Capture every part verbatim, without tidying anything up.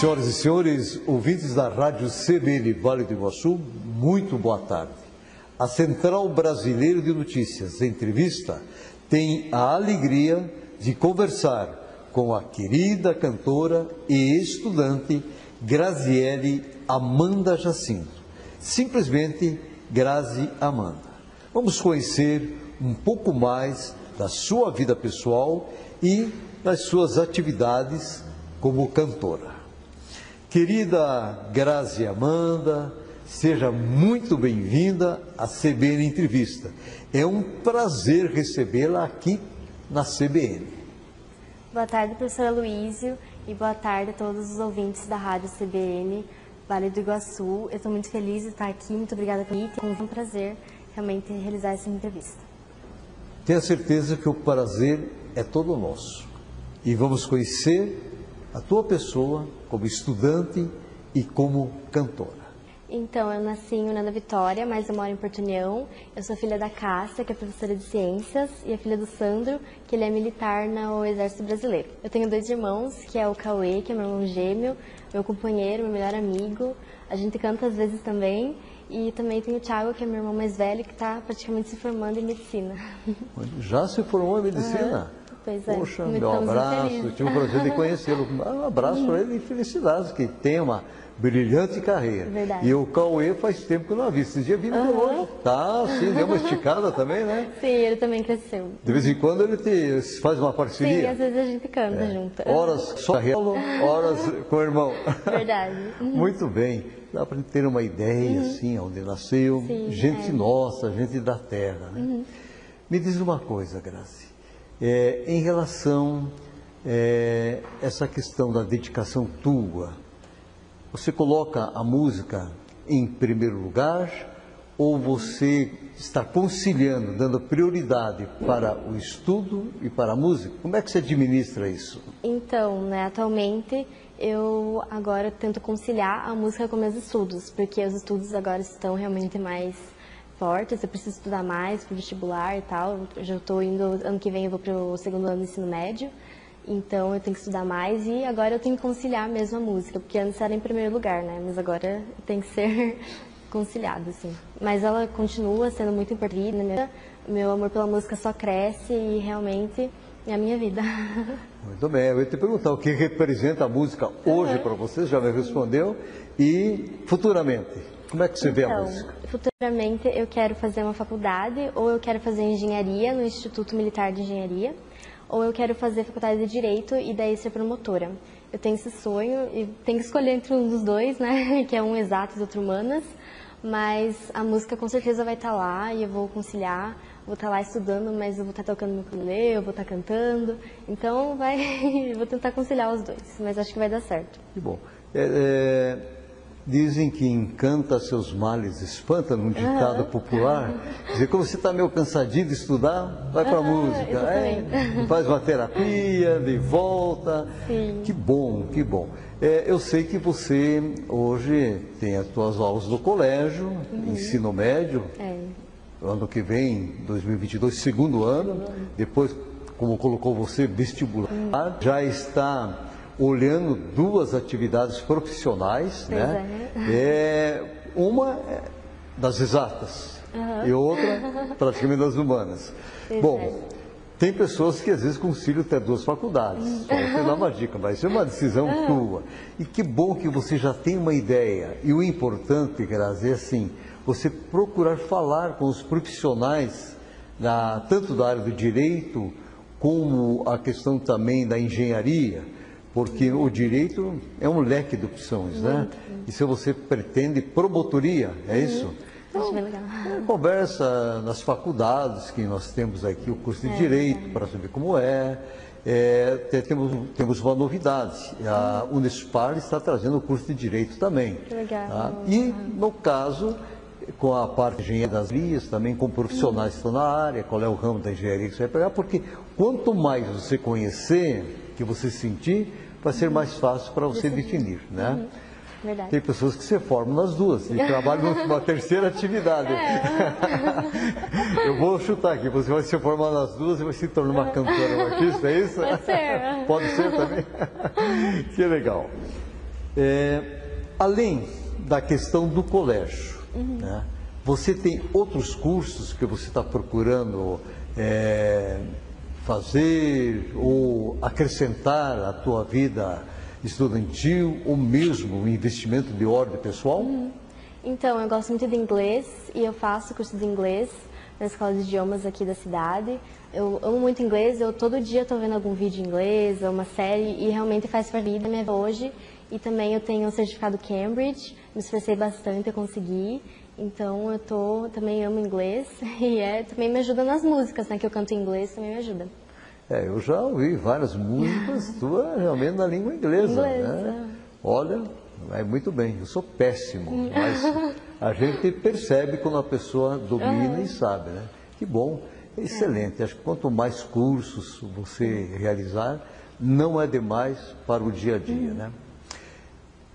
Senhoras e senhores, ouvintes da rádio C B N Vale do Iguaçu, muito boa tarde. A Central Brasileira de Notícias, entrevista, tem a alegria de conversar com a querida cantora e estudante Graziele Amanda Jacinto, simplesmente Grazi Amanda. Vamos conhecer um pouco mais da sua vida pessoal e das suas atividades como cantora. Querida Grazi Amanda, seja muito bem-vinda à C B N Entrevista. É um prazer recebê-la aqui na C B N. Boa tarde, professor Aluízio, e boa tarde a todos os ouvintes da rádio C B N Vale do Iguaçu. Eu estou muito feliz de estar aqui, muito obrigada por vir. Foi um prazer realmente realizar essa entrevista. Tenho a certeza que o prazer é todo nosso. E vamos conhecer a tua pessoa como estudante e como cantora. Então, eu nasci em Fernando Vitória, mas eu moro em Porto União. Eu sou filha da Cássia, que é professora de ciências, e a filha do Sandro, que ele é militar no Exército Brasileiro. Eu tenho dois irmãos, que é o Cauê, que é meu irmão gêmeo, meu companheiro, meu melhor amigo. A gente canta às vezes também. E também tenho o Tiago, que é meu irmão mais velho, que está praticamente se formando em medicina. Já se formou em medicina? Uhum. Pois é. Poxa, meu abraço, felizes. Tive o prazer de conhecê-lo. Um abraço para ele e felicidades, que tem uma brilhante carreira. Verdade. E o Cauê faz tempo que eu não vi. Esse dia vindo de longe. Tá, sim, deu uma esticada também, né? Sim, ele também cresceu. De vez em quando ele te faz uma parceria. Sim, às vezes a gente canta é. junto. Horas só carreira, horas com o irmão. Verdade. Muito bem. Dá para ter uma ideia, uhum. assim, onde nasceu. Sim, gente é. nossa, gente da terra, né? Uhum. Me diz uma coisa, Grazi. É, em relação a é, essa questão da dedicação tua, você coloca a música em primeiro lugar ou você está conciliando, dando prioridade para o estudo e para a música? Como é que você administra isso? Então, né, atualmente eu agora tento conciliar a música com meus estudos, porque os estudos agora estão realmente mais fortes, eu preciso estudar mais para o vestibular e tal. Eu já estou indo, ano que vem eu vou para o segundo ano do ensino médio, então eu tenho que estudar mais e agora eu tenho que conciliar mesmo a música, porque antes era em primeiro lugar, né? Mas agora tem que ser conciliado, assim. Mas ela continua sendo muito importante na minha vida, meu amor pela música só cresce e realmente é a minha vida. Muito bem, eu ia te perguntar o que representa a música hoje uhum. para você, já me respondeu, e futuramente? Como é que você vê a música? Futuramente eu quero fazer uma faculdade, ou eu quero fazer engenharia no Instituto Militar de Engenharia, ou eu quero fazer faculdade de Direito e daí ser promotora. Eu tenho esse sonho e tenho que escolher entre um dos dois, né? Que é um exato e outro humanas, mas a música com certeza vai estar lá e eu vou conciliar, vou estar lá estudando, mas eu vou estar tocando no ukulele, eu vou estar cantando, então vai, vou tentar conciliar os dois, mas acho que vai dar certo. Que bom. É, é... Dizem que encanta seus males, espanta, num ditado uhum. popular. Quer dizer, como você está meio cansadinho de estudar, vai para a uhum, música. É, faz uma terapia, de volta. Sim. Que bom, que bom. É, eu sei que você hoje tem as suas aulas no colégio, uhum. ensino médio. É. Ano que vem, dois mil e vinte e dois, segundo ano. Depois, como colocou você, vestibular. Uhum. Já está olhando duas atividades profissionais, pois né? É. É, uma das exatas uhum. e outra praticamente das humanas. Pois Bom, é. tem pessoas que às vezes conciliam até duas faculdades, uhum. só você dá uma dica, mas isso é uma decisão uhum. tua. E que bom que você já tem uma ideia. E o importante, Grazi, é assim, você procurar falar com os profissionais, da, tanto da área do direito, como a questão também da engenharia, porque o direito é um leque de opções, né? E se você pretende promotoria, é isso? Então, conversa nas faculdades, que nós temos aqui o curso de Direito, para saber como é. é temos, temos uma novidade, a Unespar está trazendo o curso de Direito também. Que legal. Tá? E, no caso, com a parte de engenharia das vias, também com profissionais que estão na área, qual é o ramo da engenharia que você vai pegar, porque quanto mais você conhecer, que você sentir, vai ser mais fácil para você definir, né? Uhum. Verdade. Tem pessoas que se formam nas duas e trabalham numa terceira atividade. É. Eu vou chutar aqui, você vai se formar nas duas e vai se tornar uma cantora, uma artista, é isso? Pode ser. Pode ser também. Que legal. É, além da questão do colégio, uhum. né? Você tem outros cursos que você está procurando é, fazer ou acrescentar à tua vida estudantil ou mesmo investimento de ordem pessoal? Uhum. Então, eu gosto muito de inglês e eu faço curso de inglês na escola de idiomas aqui da cidade. Eu amo muito inglês, eu todo dia estou vendo algum vídeo em inglês, uma série, e realmente faz parte da minha vida hoje. E também eu tenho o certificado Cambridge, me esforcei bastante, eu consegui. Então eu tô, também amo inglês e é, também me ajuda nas músicas, né, que eu canto em inglês, também me ajuda. É, eu já ouvi várias músicas tua realmente na língua inglesa, inglesa. Né? Olha, vai muito bem, eu sou péssimo, mas a gente percebe quando a pessoa domina é. e sabe, né? Que bom, excelente, é. acho que quanto mais cursos você realizar, não é demais para o dia a dia, hum. né?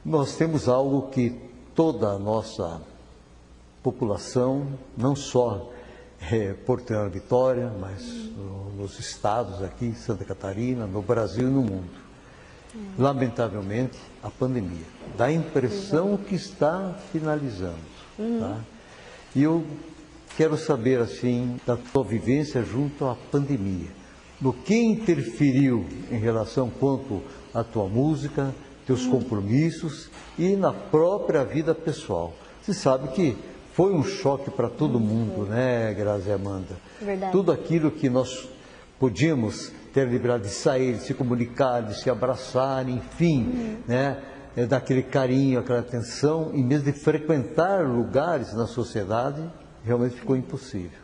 Nós temos algo que toda a nossa população, não só é, Porto Vitória, mas no, nos estados aqui, em Santa Catarina, no Brasil e no mundo. Lamentavelmente, a pandemia. Dá a impressão que está finalizando. Uhum. Tá? E eu quero saber, assim, da tua vivência junto à pandemia. No que interferiu em relação quanto à tua música, teus uhum. compromissos e na própria vida pessoal. Você sabe que foi um choque para todo mundo, né, Grazi e Amanda? Verdade. Tudo aquilo que nós podíamos ter liberado de sair, de se comunicar, de se abraçar, enfim, uhum. né, é daquele carinho, aquela atenção, em vez de frequentar lugares na sociedade, realmente ficou impossível.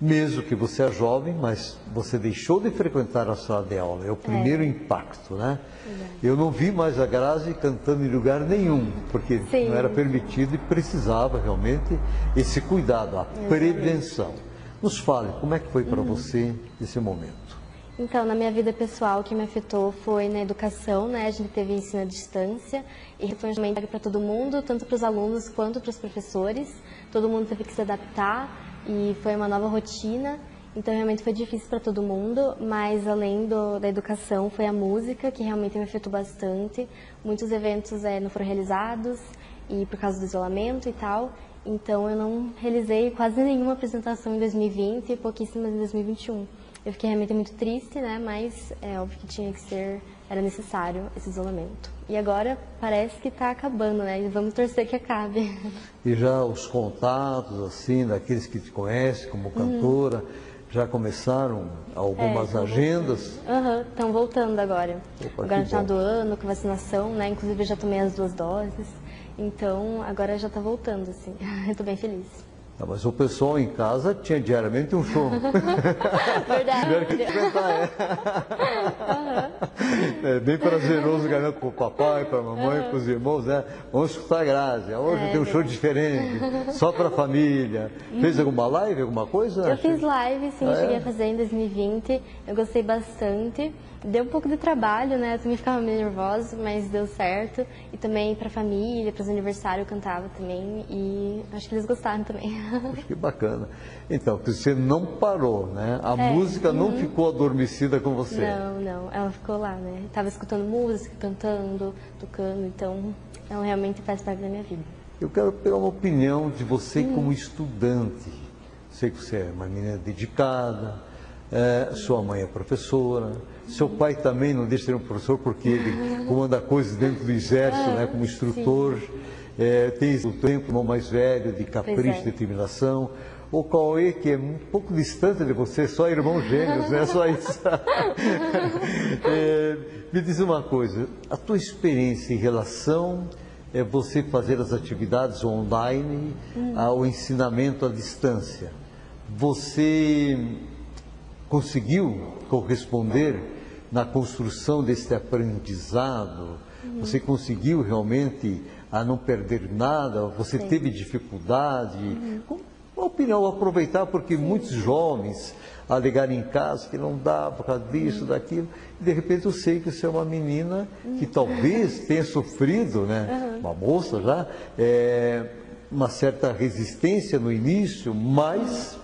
Mesmo que você é jovem, mas você deixou de frequentar a sala de aula, é o primeiro é. impacto, né? É. Eu não vi mais a Grazi cantando em lugar nenhum, porque Sim. não era permitido e precisava realmente esse cuidado, a Exatamente. prevenção. Nos fale, como é que foi para uhum. você esse momento? Então, na minha vida pessoal, o que me afetou foi na educação, né? A gente teve ensino à distância e foi um momento para todo mundo, tanto para os alunos quanto para os professores. Todo mundo teve que se adaptar. E foi uma nova rotina, então realmente foi difícil para todo mundo, mas além do, da educação foi a música, que realmente me afetou bastante. Muitos eventos é, não foram realizados, e por causa do isolamento e tal, então eu não realizei quase nenhuma apresentação em dois mil e vinte e pouquíssimas em dois mil e vinte e um. Eu fiquei realmente muito triste, né? Mas é óbvio que tinha que ser, era necessário esse isolamento. E agora parece que está acabando, né? E vamos torcer que acabe. E já os contatos, assim, daqueles que te conhecem como cantora, uhum. já começaram algumas é, agendas? Aham, uhum, estão voltando agora. Opa, agora no final do ano, com vacinação, né? Inclusive eu já tomei as duas doses, então agora já está voltando, assim. Eu estou bem feliz. Não, mas o pessoal em casa tinha diariamente um show. Verdade. Que uhum. É bem prazeroso, garanto, para o papai, para a mamãe, uhum. para os irmãos, né? Vamos escutar a Grazi. Hoje é, tem um show diferente, só para a família. Uhum. Fez alguma live, alguma coisa? Eu Achei... fiz live, sim, ah, cheguei é? a fazer em dois mil e vinte. Eu gostei bastante. Deu um pouco de trabalho, né? Eu também ficava meio nervosa, mas deu certo. E também para a família, para os aniversários, eu cantava também. E acho que eles gostaram também. Acho que bacana. Então, você não parou, né? A é, música não uhum. ficou adormecida com você. Não, não. Ela ficou lá, né? Estava escutando música, cantando, tocando. Então, ela realmente faz parte da minha vida. Eu quero pegar uma opinião de você uhum. como estudante. Sei que você é uma menina dedicada, é, sua mãe é professora... Seu pai também não deixa de ser um professor porque ele comanda coisas dentro do exército, ah, né, como instrutor. É, tem o tempo, irmão mais velho, de capricho, é. determinação. O Cauê, que é um pouco distante de você, só irmão gêmeos, né? Só isso. É, me diz uma coisa, a tua experiência em relação a é você fazer as atividades online, hum. ao ensinamento à distância. Você conseguiu corresponder na construção desse aprendizado? Uhum. Você conseguiu realmente a não perder nada? Você Sim. teve dificuldade? Uhum. Com, na opinião, aproveitar, porque Sim. muitos jovens alegaram em casa que não dá por causa disso, uhum. daquilo. E de repente eu sei que você é uma menina uhum. que talvez tenha sofrido, né? Uhum. Uma moça já, é, uma certa resistência no início, mas uhum.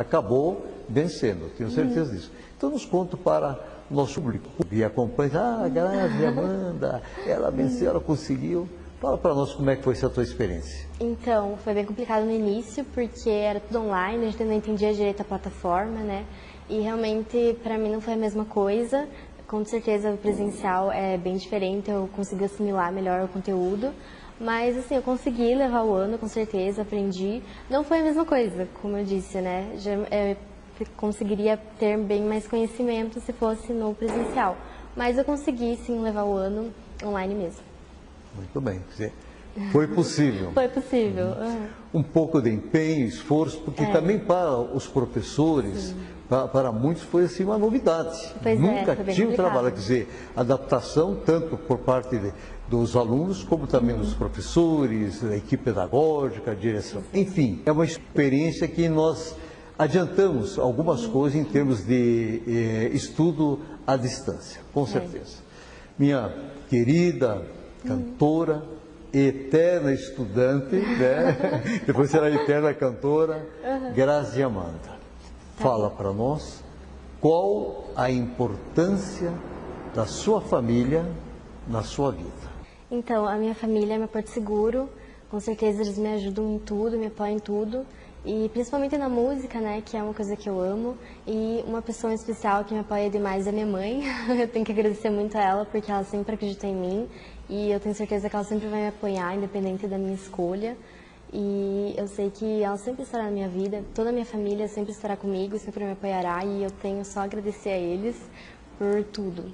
acabou vencendo, tenho certeza uhum. disso. Então nos conta para nosso público. E acompanha, ah, Grazi, Amanda, ela venceu, ela conseguiu. Fala para nós como é que foi essa tua experiência. Então, foi bem complicado no início, porque era tudo online, a gente não entendia direito a plataforma, né? E realmente, para mim, não foi a mesma coisa. Com certeza, o presencial é bem diferente, eu consegui assimilar melhor o conteúdo. Mas, assim, eu consegui levar o ano, com certeza, aprendi. Não foi a mesma coisa, como eu disse, né? Já, eu conseguiria ter bem mais conhecimento se fosse no presencial. Mas eu consegui, sim, levar o ano online mesmo. Muito bem, foi possível. Foi possível. Uhum. Um pouco de empenho, esforço, porque é. também para os professores, para, para muitos foi assim uma novidade. Pois Nunca é, foi bem tinha um trabalho, quer dizer, adaptação tanto por parte de, dos alunos, como também uhum. dos professores, da equipe pedagógica, a direção. Enfim, é uma experiência que nós adiantamos algumas uhum. coisas em termos de eh, estudo à distância, com certeza. É. Minha querida cantora, uhum. eterna estudante, né? Depois será eterna cantora, uhum. Grazi Amanda. Fala para nós qual a importância da sua família na sua vida. Então, a minha família é meu porto seguro, com certeza eles me ajudam em tudo, me apoiam em tudo, e principalmente na música, né, que é uma coisa que eu amo, e uma pessoa especial que me apoia demais é minha mãe. Eu tenho que agradecer muito a ela, porque ela sempre acredita em mim, e eu tenho certeza que ela sempre vai me apoiar, independente da minha escolha. E eu sei que ela sempre estará na minha vida, toda a minha família sempre estará comigo, sempre me apoiará, e eu tenho só a agradecer a eles por tudo.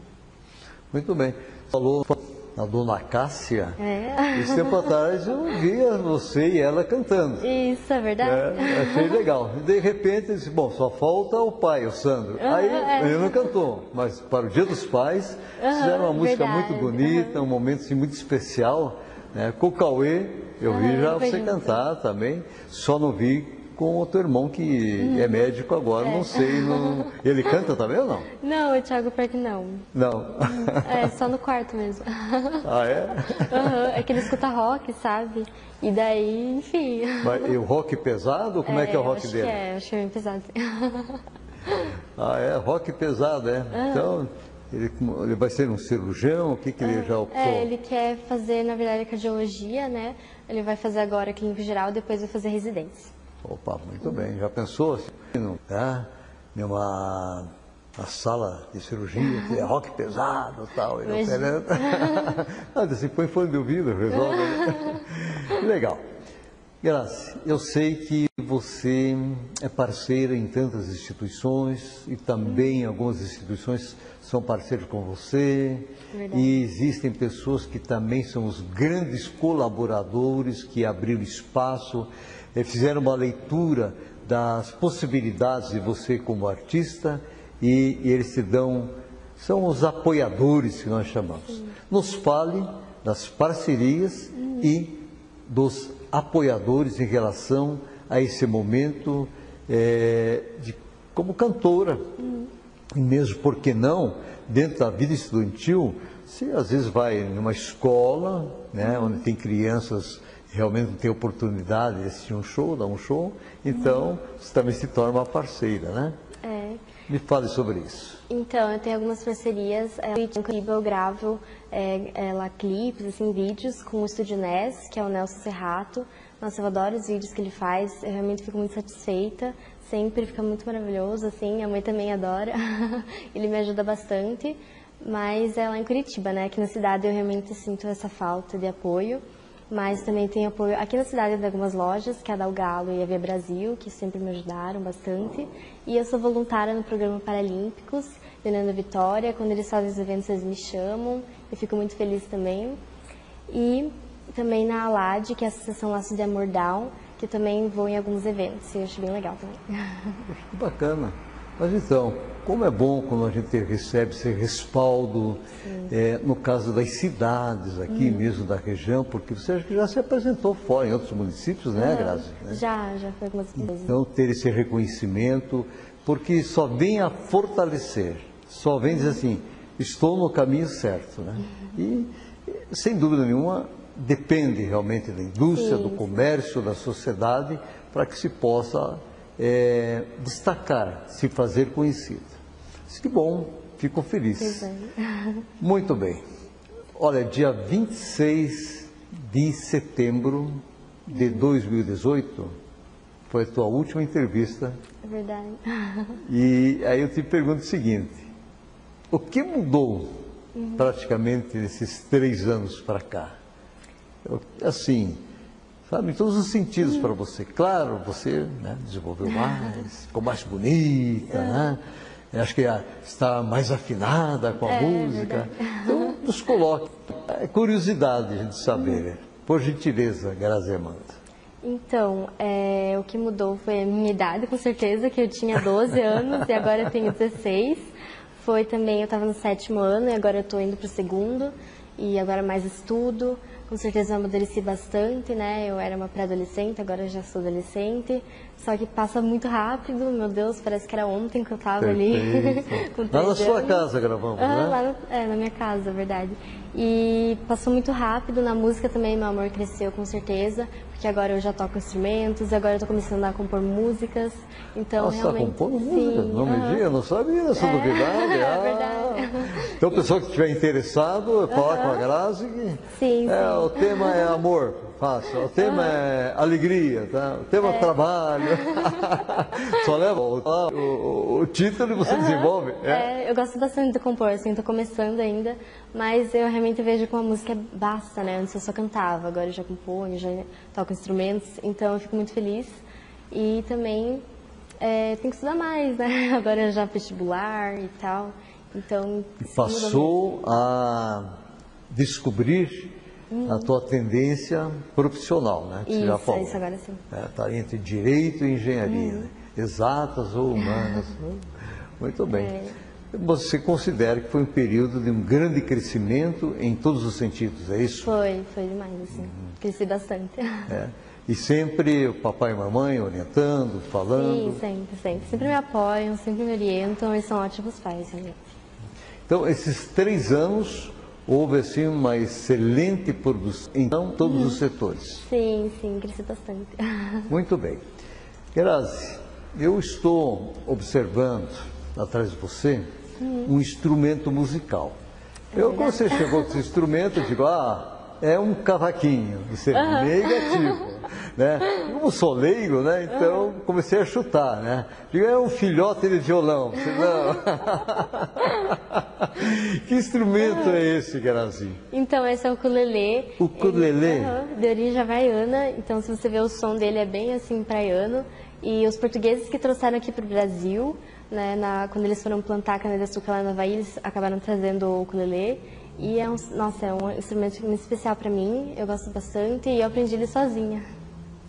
Muito bem. Falou a dona Cássia. É. Esse tempo atrás eu via você e ela cantando. Isso, é verdade. É, achei legal. De repente, eu disse, bom, só falta o pai, o Sandro. Uhum, Aí é. ele não cantou, mas para o Dia dos Pais, uhum, fizeram uma música verdade. muito bonita, uhum. um momento assim, muito especial, né? Com o Cauê, eu uhum, vi já você junto. cantar também, só não vi com o teu irmão que uhum. é médico agora, é. não sei, não... ele canta também ou não? Não, o Tiago que não. Não? É, só no quarto mesmo. Ah, é? Uhum, é que ele escuta rock, sabe? E daí, enfim... Mas, e o rock pesado? Como é, é que é o rock dele? É, eu acho bem pesado. Ah, é? Rock pesado, é? Uhum. Então, ele, ele vai ser um cirurgião? O que que uhum. ele já optou? É, ele quer fazer, na verdade, cardiologia, né? Ele vai fazer agora clínico geral, depois vai fazer residência. Opa, muito bem. Já pensou? Tá? Numa uma sala de cirurgia, que é rock pesado tal, e tal. Se põe fone de ouvido, resolve. Legal. Grazi, eu sei que você é parceira em tantas instituições e também algumas instituições são parceiros com você. Verdade. E existem pessoas que também são os grandes colaboradores que abriram espaço, fizeram uma leitura das possibilidades de você como artista e, e eles te dão, são os apoiadores que nós chamamos. Sim. Nos fale das parcerias hum. e dos apoiadores em relação a esse momento é, de, como cantora. Hum. E mesmo, por que não, dentro da vida estudantil, você às vezes vai numa escola, né, hum. onde tem crianças... realmente não tem oportunidade de assistir um show, dar um show, então uhum. você também se torna uma parceira, né? É. Me fale sobre isso. Então, eu tenho algumas parcerias, é, eu gravo é, é, lá clipes, assim, vídeos com o Estúdio N E S, que é o Nelson Serrato. Nossa, eu adoro os vídeos que ele faz, eu realmente fico muito satisfeita, sempre fica muito maravilhoso, assim, a mãe também adora, ele me ajuda bastante, mas é lá em Curitiba, né, aqui na cidade eu realmente sinto essa falta de apoio. Mas também tem apoio aqui na cidade de algumas lojas, que é a Dalgalo e a Via Brasil, que sempre me ajudaram bastante. E eu sou voluntária no programa Paralímpicos, Fernando Vitória. Quando eles fazem os eventos, eles me chamam. Eu fico muito feliz também. E também na ALAD, que é a Associação Lácio de Amor, que eu também vou em alguns eventos. E eu acho bem legal também. Que bacana. Mas então, como é bom quando a gente recebe esse respaldo, é, no caso das cidades aqui hum. mesmo da região, porque você acha que já se apresentou fora em outros municípios, né, é, Grazi? Né? Já, já foi algumas vezes. Então, ter esse reconhecimento, porque só vem a fortalecer, só vem dizer assim, estou no caminho certo, né? E, sem dúvida nenhuma, depende realmente da indústria, sim, do comércio, da sociedade, para que se possa... É, destacar, se fazer conhecido. Isso que bom, Fico feliz. Muito bem. Olha, dia vinte e seis de setembro de dois mil e dezoito, foi a tua última entrevista. É verdade. E aí eu te pergunto o seguinte, o que mudou uhum. praticamente nesses três anos para cá? Eu, assim, sabe, em todos os sentidos uhum. para você. Claro, você né, desenvolveu mais, ficou mais bonita, uhum. né? Acho que está mais afinada com a é, música. Verdade. Então, nos coloque. É curiosidade de saber, né? Por gentileza, Graziele Amanda. Então, é, o que mudou foi a minha idade, com certeza, que eu tinha doze anos e agora eu tenho dezesseis. Foi também, eu estava no sétimo ano e agora eu estou indo para o segundo. E agora mais estudo. Com certeza eu amadureci bastante, né? Eu era uma pré-adolescente, agora eu já sou adolescente. Só que passa muito rápido, meu Deus, parece que era ontem que eu tava ali. Com lá na sua casa gravamos, ah, né? Lá no, é, na minha casa, verdade. E passou muito rápido, na música também meu amor cresceu com certeza, porque agora eu já toco instrumentos, agora eu tô começando a compor músicas, então ah, realmente... Você tá compondo música? Não uh-huh. me diga, eu não sabia dessa é, novidade. É verdade. Ah. Então o pessoal que estiver interessado, fala uh-huh. com a Grazi. Que... Sim, é, sim. O tema é amor, fácil. O tema uh-huh. é alegria, tá? O tema é, é trabalho. Só leva o, o, o título e você uh-huh. desenvolve. É. É, eu gosto bastante de compor, assim, tô começando ainda, mas eu realmente vejo como a música basta, né? Antes eu só cantava, agora eu já componho, já toco instrumentos, então eu fico muito feliz. E também é, tem que estudar mais, né? Agora já vestibular e tal, então... Passou a descobrir uhum. a tua tendência profissional, né? Que isso, você já falou. Isso, agora sim. Está é, entre direito e engenharia, uhum. né? Exatas ou humanas. Muito bem. É. Você considera que foi um período de um grande crescimento em todos os sentidos, é isso? Foi, foi demais, assim. Uhum. Cresci bastante. É. E sempre o papai e a mamãe orientando, falando? Sim, sempre, sempre. Sempre me apoiam, sempre me orientam, eles são ótimos pais, realmente. Então, esses três anos, houve, assim, uma excelente produção em todos uhum. os setores? Sim, sim, cresci bastante. Muito bem. Grazi, eu estou observando... atrás de você, uhum. um instrumento musical. É eu, quando você chegou com esse instrumento, eu digo, ah, é um cavaquinho. Você é uhum. negativo. Né? Como sou leigo, né? Então, uhum. comecei a chutar, né? Digo, é um filhote de violão. Você, não. Que instrumento uhum. é esse, Grazi? Então, esse é o ukulele. O ukulele? Uhum, de origem havaiana. Então, se você ver o som dele, é bem assim, praiano. E os portugueses que trouxeram aqui para o Brasil... Né, na, quando eles foram plantar a cana-de-açúcar lá no Havaí, eles acabaram trazendo o ukulele. E é um, nossa, é um instrumento muito especial para mim, eu gosto bastante e eu aprendi ele sozinha.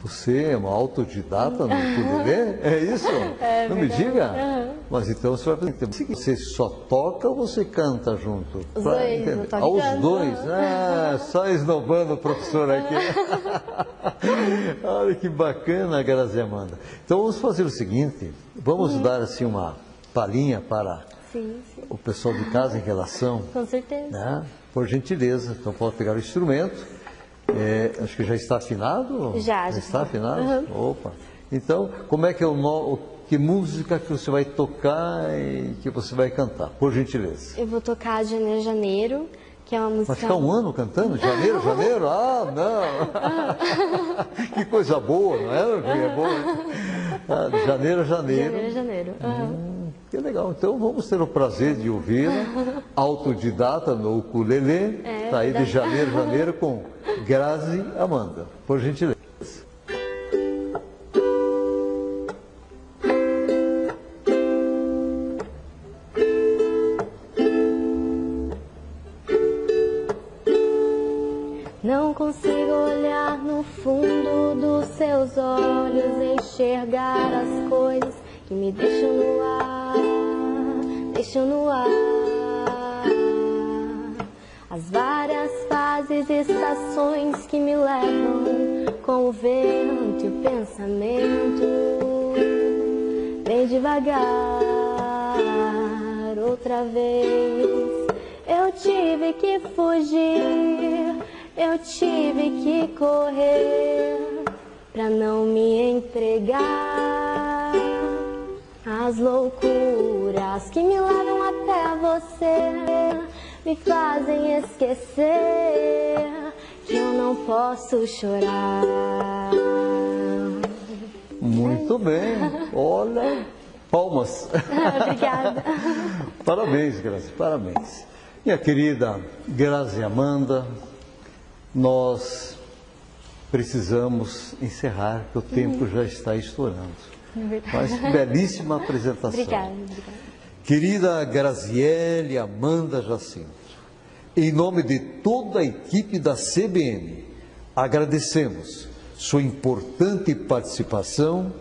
Você é uma autodidata no ukulele? É isso? É, não verdade. Me diga? Uhum. Mas então você vai fazer você só toca ou você canta junto? Os pra dois, entender. Eu toco ah, os canto. Dois? Ah, só esnobando o professor aqui. Olha que bacana, Grazi Amanda. Então vamos fazer o seguinte, vamos uhum. dar assim uma palhinha para sim, sim. o pessoal de casa em relação. Com certeza. Né? Por gentileza, então pode pegar o instrumento. É, acho que já está afinado? Já. Já está afinado? Uhum. Opa. Então, como é que é o nome, que música que você vai tocar e que você vai cantar? Por gentileza. Eu vou tocar Janeiro, Janeiro, que é uma música... Vai ficar um ano cantando? Janeiro, Janeiro? Ah, não! Uhum. Que coisa boa, não é? Que é boa. Ah, Janeiro, Janeiro. Janeiro, Janeiro. Uhum. Hum, que legal. Então, vamos ter o prazer de ouvir autodidata no ukulele. É, está aí de Janeiro, Janeiro com... Grazi Amanda, por gentileza. Não consigo olhar no fundo dos seus olhos, enxergar as coisas que me deixam no ar, deixam no ar. As várias fases e estações que me levam com o vento e o pensamento. Bem devagar, outra vez eu tive que fugir, eu tive que correr pra não me entregar a as loucuras que me levam até você me fazem esquecer que eu não posso chorar. Muito bem, olha, palmas. Obrigada. Parabéns, Grazi, parabéns. Minha querida Grazi Amanda, nós precisamos encerrar, que o tempo uhum. já está estourando. Mas belíssima apresentação. Obrigada, obrigada. Querida Graziele Amanda Jacinto, em nome de toda a equipe da C B N, agradecemos sua importante participação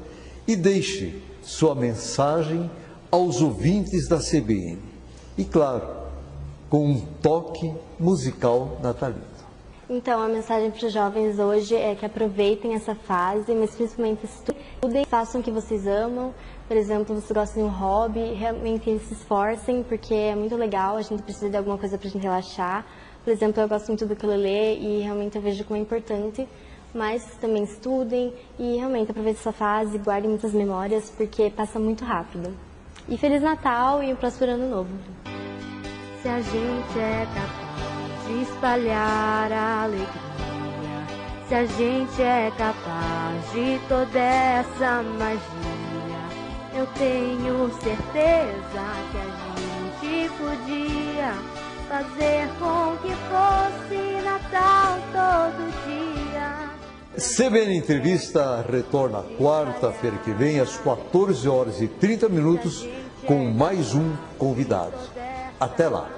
e deixe sua mensagem aos ouvintes da C B N. E claro, com um toque musical natalino. Então, a mensagem para os jovens hoje é que aproveitem essa fase, mas principalmente estudem, façam o que vocês amam. Por exemplo, vocês gostam de um hobby, realmente se esforcem, porque é muito legal, a gente precisa de alguma coisa para a gente relaxar. Por exemplo, eu gosto muito do ukulele e realmente eu vejo como é importante, mas também estudem e realmente aproveitem essa fase, guardem muitas memórias, porque passa muito rápido. E Feliz Natal e um próspero Ano Novo. Se a gente é capaz de espalhar a alegria, se a gente é capaz de toda essa magia, eu tenho certeza que a gente podia fazer com que fosse Natal todo dia. C B N Entrevista retorna quarta-feira que vem às quatorze horas e trinta minutos com mais um convidado. Até lá!